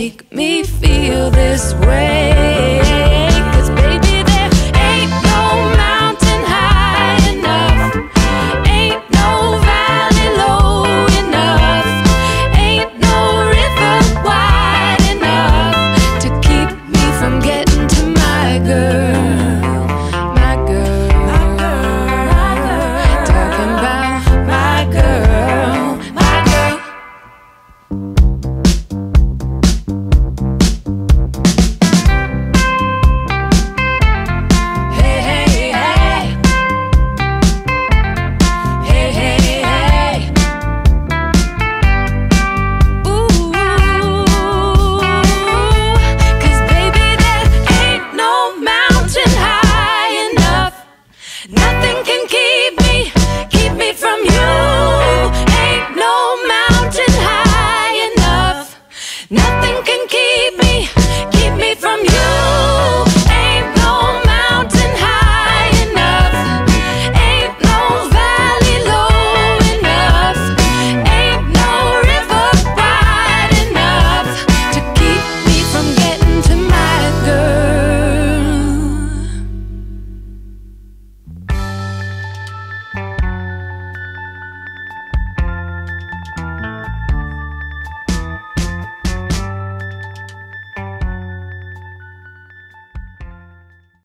Make me feel this way.